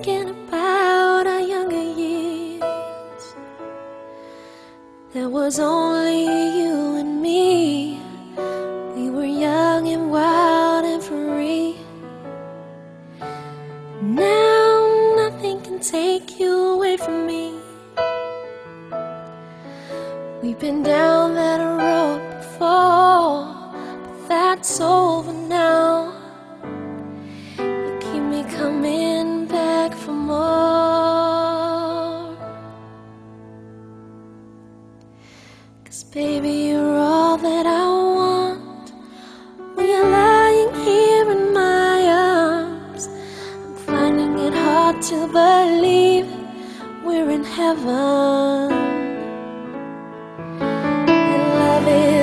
thinking about our younger years. There was only you and me. We were young and wild and free. Now nothing can take you away from me. We've been down that road before, but that's over now. You keep me coming back for more. 'Cause baby, you're all that I want. When you're lying here in my arms, I'm finding it hard to believe we're in heaven.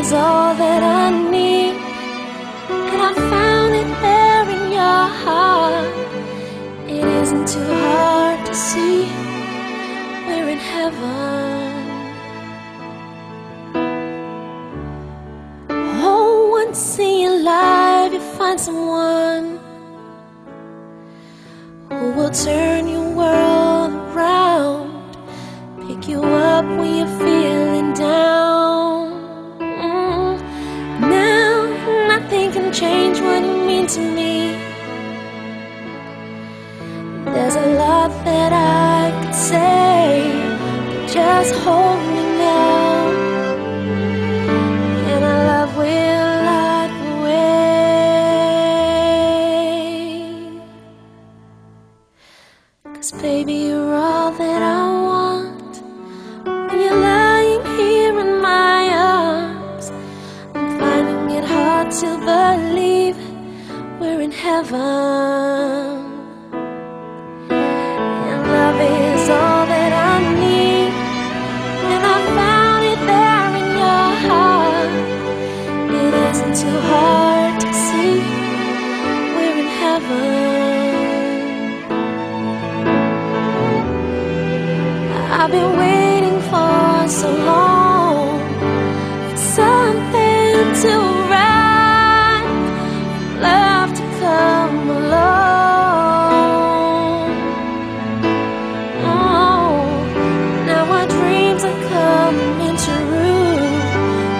Is all that I need, and I found it there in your heart. It isn't too hard to see we're in heaven. Oh, once in your life you find someone who will turn your world around, pick you up when you're feeling down. Nothing can change what you mean to me. There's a lot that I could say, but just hold me now, and our love will light the way. 'Cause baby, you're all that I want. When you're lying here in my arms, I'm finding it hard to believe we're in heaven. And love is all that I need, and I found it there in your heart. It isn't too hard to see we're in heaven. I've been waiting for so long for something to arrive, love to come along. Oh, now our dreams are coming true,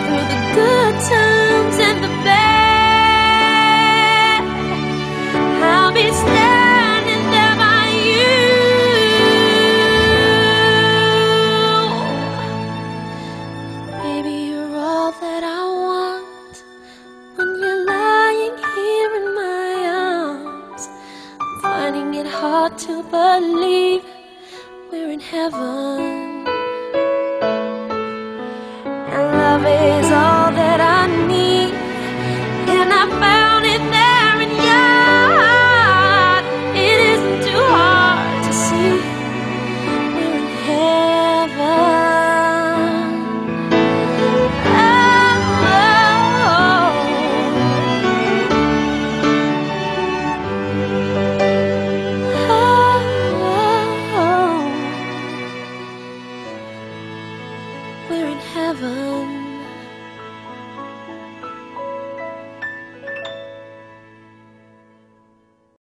through the good times and the bad. I'll be standing there by you. Baby, you're all that I want. When you're lying here in my arms, I'm finding it hard to believe we're in heaven. And love is all